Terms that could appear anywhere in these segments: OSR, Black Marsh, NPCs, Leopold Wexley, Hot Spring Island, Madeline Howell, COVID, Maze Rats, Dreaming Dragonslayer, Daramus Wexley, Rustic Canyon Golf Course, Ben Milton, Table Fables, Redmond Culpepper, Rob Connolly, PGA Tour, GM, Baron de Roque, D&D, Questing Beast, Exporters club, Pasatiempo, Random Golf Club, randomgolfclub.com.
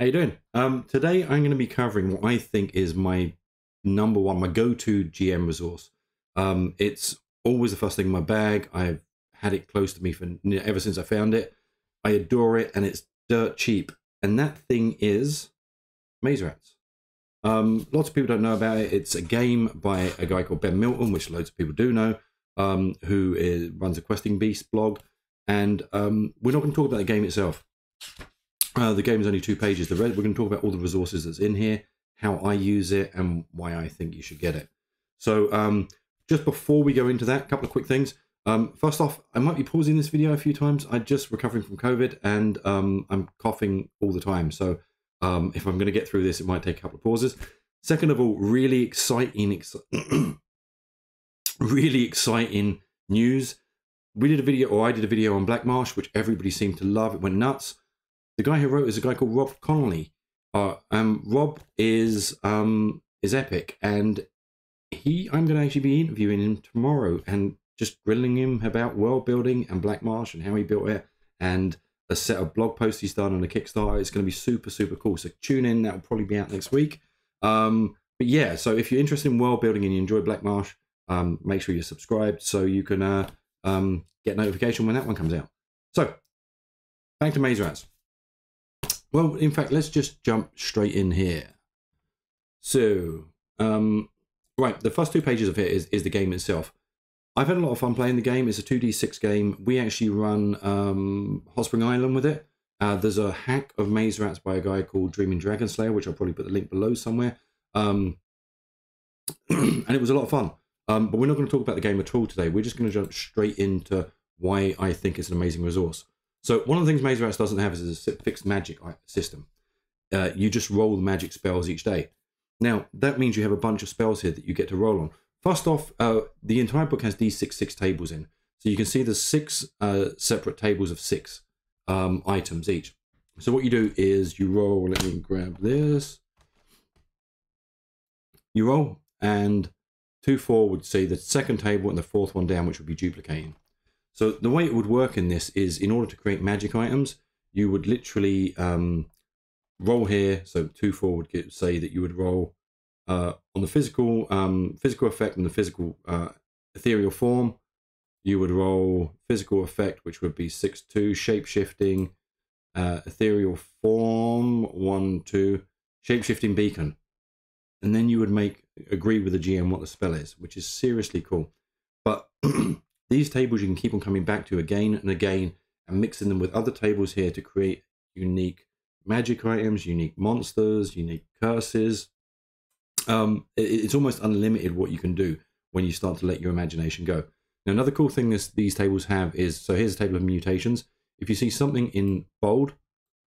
How you doing? Today I'm going to be covering what I think is my number one, my go-to GM resource. It's always the first thing in my bag. I've had it close to me for ever since I found it. I adore it, and it's dirt cheap. And that thing is Maze Rats. Lots of people don't know about it. It's a game by a guy called Ben Milton, which loads of people do know, who runs a Questing Beast blog. And we're not going to talk about the game itself. The game is only 2 pages. We're going to talk about all the resources that's in here, how I use it, and why I think you should get it. So just before we go into that, a couple of quick things. First off, I might be pausing this video a few times. I'm just recovering from COVID, and I'm coughing all the time. So if I'm going to get through this, it might take a couple of pauses. Second of all, really exciting, really exciting news. We did a video, or I did a video on Black Marsh, which everybody seemed to love. It went nuts. The guy who wrote is a guy called Rob Connolly. Rob is epic, and I'm going to actually be interviewing him tomorrow and just grilling him about world building and Black Marsh and how he built it, and a set of blog posts he's done on a Kickstarter. It's going to be super cool. So tune in. That'll probably be out next week. But yeah, so if you're interested in world building and you enjoy Black Marsh, make sure you're subscribed so you can get notification when that one comes out. So back to Maze Rats. Well, in fact, let's just jump straight in here. So, right, the first 2 pages of it is the game itself. I've had a lot of fun playing the game. It's a 2d6 game. We actually run Hot Spring Island with it. There's a hack of Maze Rats by a guy called Dreaming Dragonslayer, which I'll probably put the link below somewhere. And it was a lot of fun. But we're not going to talk about the game at all today. We're just going to jump straight into why I think it's an amazing resource. So one of the things Maze Rats doesn't have is a fixed magic system. You just roll the magic spells each day. Now, that means you have a bunch of spells here that you get to roll on. First off, the entire book has these six tables in. So you can see there's 6 separate tables of 6 items each. So what you do is you roll, let me grab this. You roll, and 2, 4 would see the second table and the 4th one down, which would be duplicating. So the way it would work in this is, in order to create magic items, you would literally roll here. So 2, 4 would say that you would roll on the physical physical effect and the physical ethereal form. You would roll physical effect, which would be 6, 2, shape-shifting, ethereal form 1, 2, shape-shifting beacon. And then you would agree with the GM what the spell is, which is seriously cool. But these tables you can keep on coming back to again and again, and mixing them with other tables here to create unique magic items, unique monsters, unique curses. It's almost unlimited what you can do when you start to let your imagination go. Now, another cool thing these tables have is, so here's a table of mutations. If you see something in bold,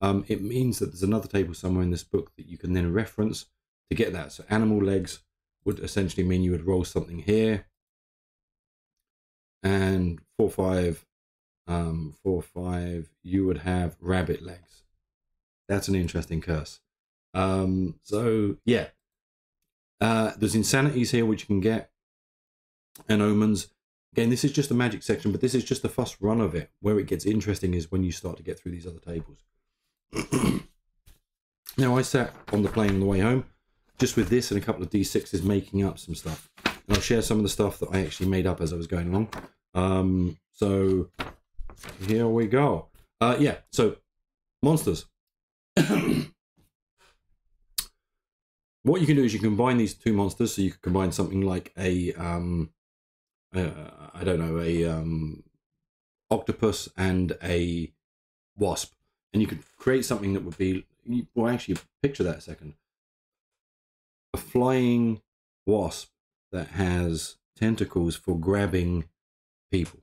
it means that there's another table somewhere in this book that you can then reference to get that. So animal legs would essentially mean you would roll something here. And 4, 5, 4, 5, you would have rabbit legs. That's an interesting curse. So yeah, there's insanities here which you can get, and omens. Again, this is just the magic section, but this is just the first run of it. Where it gets interesting is when you start to get through these other tables. Now, I sat on the plane on the way home just with this and a couple of D6s making up some stuff. And I'll share some of the stuff that I actually made up as I was going along. So here we go. Yeah, so monsters. What you can do is you combine these 2 monsters. So you can combine something like a, I don't know, a octopus and a wasp. And you could create something that would be, well, actually picture that a second. A flying wasp that has tentacles for grabbing people.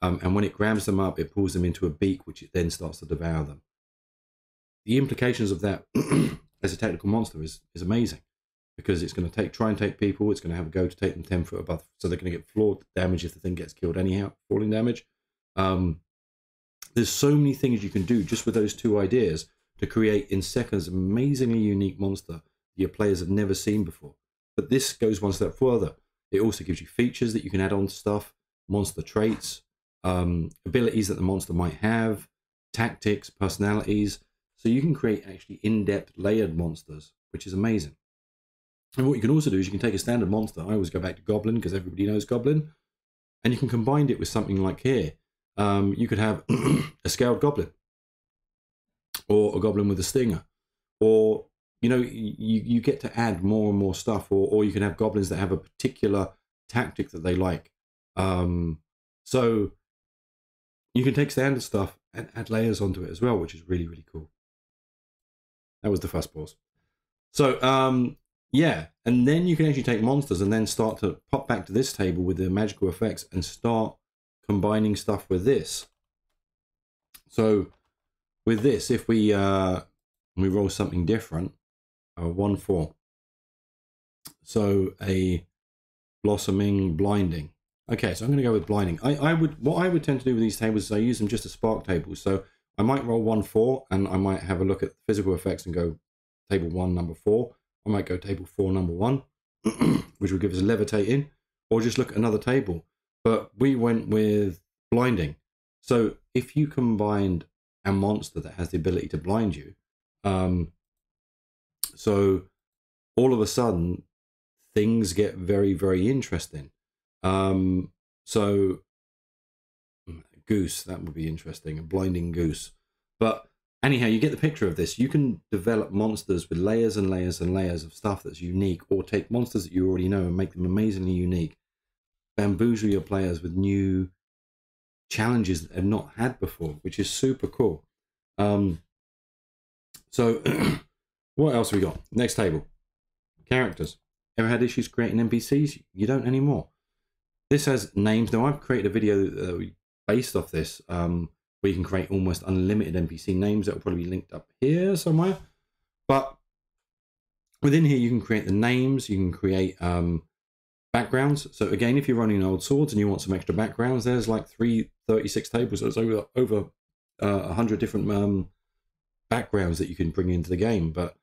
And when it grabs them up, it pulls them into a beak, which it then starts to devour them. The implications of that as a tactical monster is amazing, because it's going to try and take people. It's going to have a go to take them 10 foot above. So they're going to get floor damage if the thing gets killed anyhow, falling damage. There's so many things you can do just with those 2 ideas to create in seconds an amazingly unique monster your players have never seen before. But this goes one step further. It also gives you features that you can add on to stuff, monster traits, abilities that the monster might have, tactics, personalities. So you can create actually in-depth layered monsters, which is amazing. And what you can also do is you can take a standard monster. I always go back to Goblin because everybody knows Goblin. And you can combine it with something like here. You could have a scaled goblin, or a goblin with a stinger, or, you know, you get to add more and more stuff, or you can have goblins that have a particular tactic that they like. So you can take standard stuff and add layers onto it as well, which is really, really cool. That was the first pause. So, yeah, and then you can actually take monsters and then start to pop back to this table with the magical effects and start combining stuff with this. So with this, if we roll something different, 1/4, so a blossoming blinding. Okay, so I'm going to go with blinding. What I would tend to do with these tables is I use them just as spark tables. So I might roll 1/4 and I might have a look at the physical effects and go table 1 number 4. I might go table 4 number 1, which will give us levitating, or just look at another table. But we went with blinding. So if you combined a monster that has the ability to blind you, so all of a sudden things get very, very interesting. So goose, that would be interesting, a blinding goose. But anyhow, you get the picture of this. You can develop monsters with layers and layers and layers of stuff that's unique, or take monsters that you already know and make them amazingly unique. Bamboozle your players with new challenges that they've not had before, which is super cool. So what else have we got? Next table, characters. Ever had issues creating NPCs? You don't anymore. This has names. Now I've created a video based off this, where you can create almost unlimited NPC names. That will probably be linked up here somewhere. But within here, you can create the names. You can create backgrounds. So again, if you're running old swords and you want some extra backgrounds, there's like 336 tables. So it's over 100 different backgrounds that you can bring into the game. But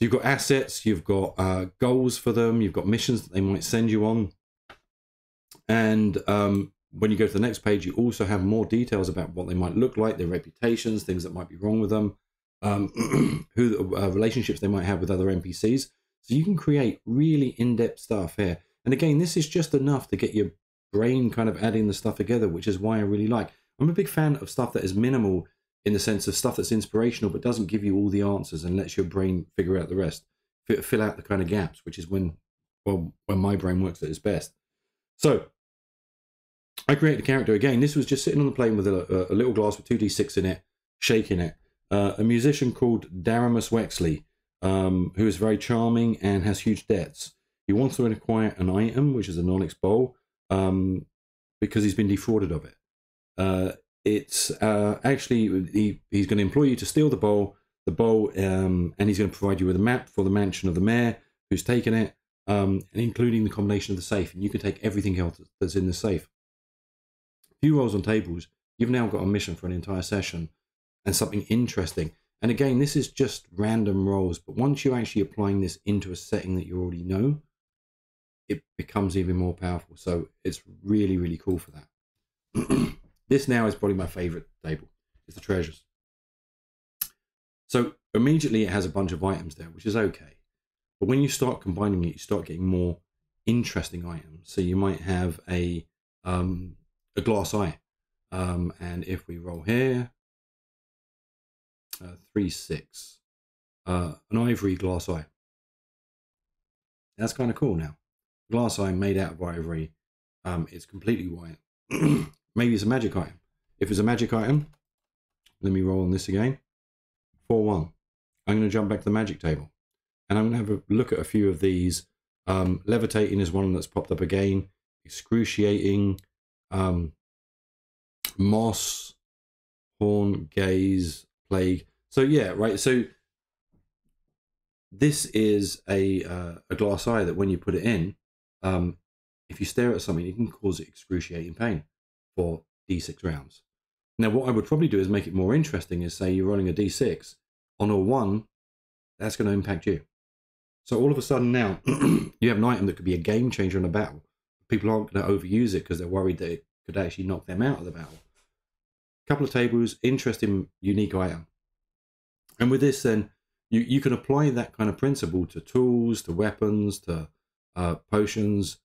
you've got assets, you've got goals for them, you've got missions that they might send you on. And when you go to the next page, you also have more details about what they might look like, their reputations, things that might be wrong with them, who relationships they might have with other NPCs. So you can create really in-depth stuff here. And again, this is just enough to get your brain kind of adding the stuff together, which is why I really like. I'm a big fan of stuff that is minimal in the sense of stuff that's inspirational, but doesn't give you all the answers and lets your brain figure out the rest, fill out the kind of gaps, which is when my brain works at its best. So I created a character. Again, this was just sitting on the plane with a little glass with 2d6 in it, shaking it. A musician called Daramus Wexley, who is very charming and has huge debts. He wants to acquire an item, which is an onyx bowl, because he's been defrauded of it. He's going to employ you to steal the bowl, and he's going to provide you with a map for the mansion of the mayor who's taken it, and including the combination of the safe. And you can take everything else that's in the safe. A few rolls on tables, you've now got a mission for an entire session and something interesting. And again, this is just random rolls, but once you're actually applying this into a setting that you already know, it becomes even more powerful. So it's really, really cool for that. This now is probably my favorite table. It's the treasures. So immediately it has a bunch of items there, which is okay. But when you start combining it, you start getting more interesting items. So you might have a glass eye. And if we roll here, 3-6, an ivory glass eye. That's kind of cool. Now glass eye made out of ivory, it's completely white. Maybe it's a magic item. If it's a magic item, let me roll on this again. 4-1. I'm going to jump back to the magic table and I'm going to have a look at a few of these. Levitating is one that's popped up again. Excruciating, moss, horn, gaze, plague. So yeah, right, so this is a glass eye that when you put it in, if you stare at something, it can cause excruciating pain for d6 rounds. Now what I would probably do is make it more interesting is say you're rolling a d6 on a 1, that's going to impact you. So all of a sudden now you have an item that could be a game changer in a battle. People aren't going to overuse it because they're worried that it could actually knock them out of the battle. Couple of tables, interesting, unique item. And with this, then you can apply that kind of principle to tools, to weapons, to potions,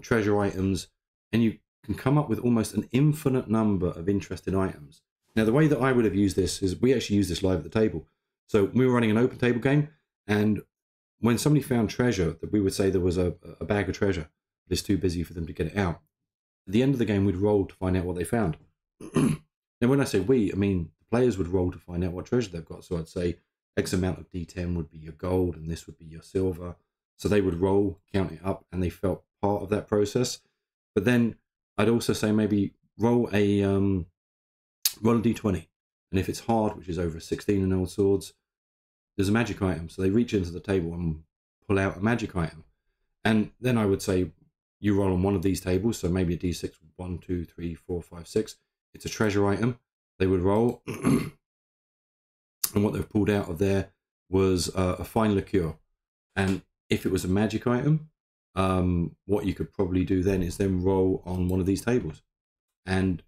treasure items, and you can come up with almost an infinite number of interesting items. Now, the way that I would have used this is we actually used this live at the table. So we were running an open table game, and when somebody found treasure, that we would say there was a bag of treasure, but it's too busy for them to get it out. At the end of the game, we'd roll to find out what they found. Now, when I say we, I mean the players would roll to find out what treasure they've got. So I'd say X amount of D10 would be your gold, and this would be your silver. So they would roll, count it up, and they felt part of that process. But then I'd also say maybe roll a D20. And if it's hard, which is over 16 in Old Swords, there's a magic item. So they reach into the table and pull out a magic item. And then I would say you roll on one of these tables. So maybe a D6, 1, 2, 3, 4, 5, 6. It's a treasure item. They would roll. And what they've pulled out of there was a fine liqueur. And if it was a magic item, what you could probably do then is then roll on one of these tables. And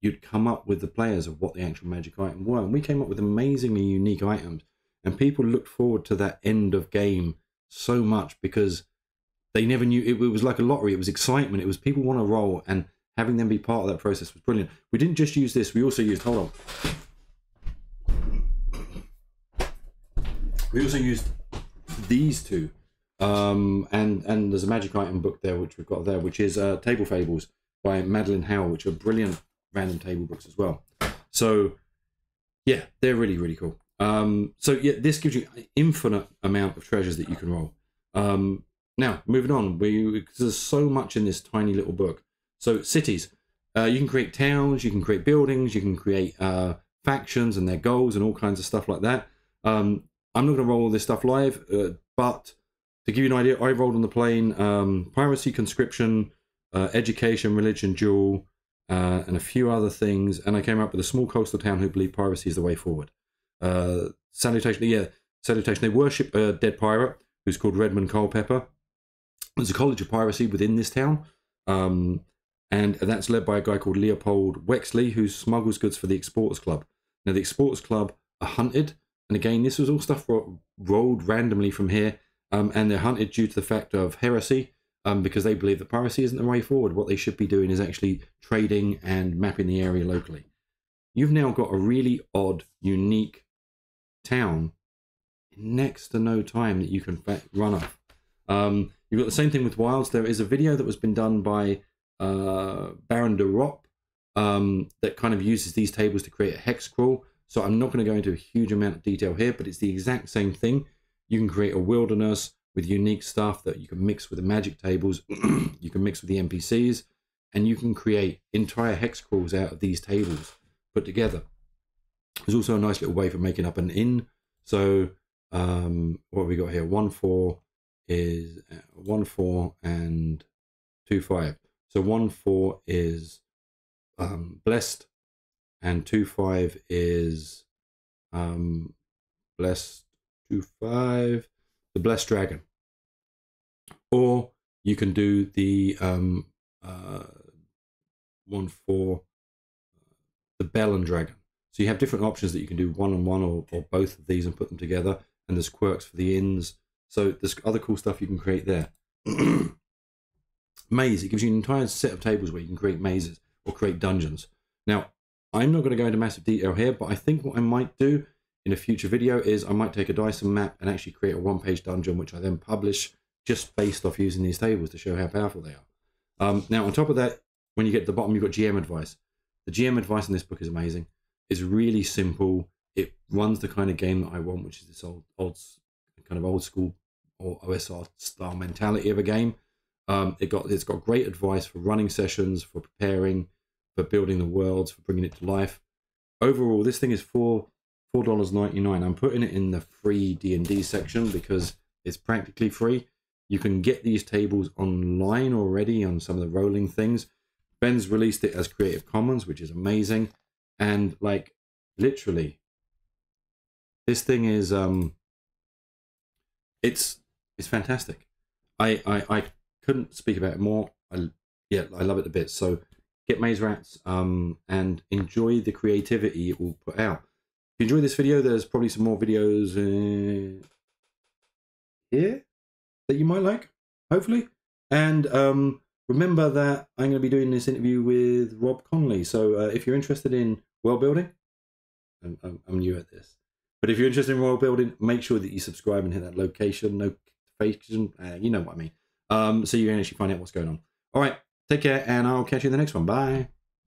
you'd come up with the players of what the actual magic item were. And we came up with amazingly unique items. And people looked forward to that end of game so much because they never knew. It was like a lottery. It was excitement. It was people want to roll, and having them be part of that process was brilliant. We didn't just use this. We also used, hold on. We also used these two. And there's a magic item book there, which we've got there, which is Table Fables by Madeline Howell, which are brilliant random table books as well. So yeah, they're really, really cool. So yeah, this gives you an infinite amount of treasures that you can roll. Now, moving on, because there's so much in this tiny little book. So cities, you can create towns, you can create buildings, you can create factions and their goals and all kinds of stuff like that. I'm not going to roll all this stuff live, but to give you an idea, I rolled on the plane piracy, conscription, education, religion, duel, and a few other things. And I came up with a small coastal town who believe piracy is the way forward. Salutation, yeah, salutation. They worship a dead pirate who's called Redmond Culpepper. There's a college of piracy within this town, and that's led by a guy called Leopold Wexley, who smuggles goods for the Exporters Club. Now, the Exporters Club are hunted, and again, this was all stuff rolled randomly from here, and they're hunted due to the fact of heresy, because they believe that piracy isn't the way forward. What they should be doing is actually trading and mapping the area locally. You've now got a really odd, unique town in next to no time that you can run off. You've got the same thing with wilds. There is a video that has been done by Baron de Roque that kind of uses these tables to create a hex crawl. So I'm not going to go into a huge amount of detail here, but it's the exact same thing. You can create a wilderness with unique stuff that you can mix with the magic tables. You can mix with the NPCs, and you can create entire hex crawls out of these tables put together. There's also a nice little way for making up an inn. So what have we got here? 1-4 is 1-4 and 2-5. So 1-4 is blessed, and 2-5 is blessed. 2-5, the blessed dragon. Or you can do the 1-4, the bell and dragon. So you have different options that you can do one on one or both of these and put them together. And there's quirks for the inns. So there's other cool stuff you can create there. Maze, it gives you an entire set of tables where you can create mazes or create dungeons. Now, I'm not going to go into massive detail here, but I think what I might do in a future video is I might take a Dyson map and actually create a one-page dungeon, which I then publish just based off using these tables to show how powerful they are. Now, on top of that, when you get to the bottom, you've got GM advice. The GM advice in this book is amazing. It's really simple. It runs the kind of game that I want, which is this old kind of old school or OSR style mentality of a game. It's got great advice for running sessions, for preparing, for building the worlds, for bringing it to life. Overall, this thing is $4.99. I'm putting it in the free D&D section because it's practically free. You can get these tables online already on some of the rolling things. Ben's released it as Creative Commons, which is amazing. And like literally, this thing is it's fantastic. I couldn't speak about it more. I love it a bit. So get Maze Rats and enjoy the creativity it will put out. you enjoyed this video, there's probably some more videos here that you might like, hopefully. And remember that I'm going to be doing this interview with Rob Connolly. So if you're interested in world building, I'm new at this, but if you're interested in world building, make sure that you subscribe and hit that notification, you know what I mean. So you can actually find out what's going on. All right, take care, and I'll catch you in the next one. Bye.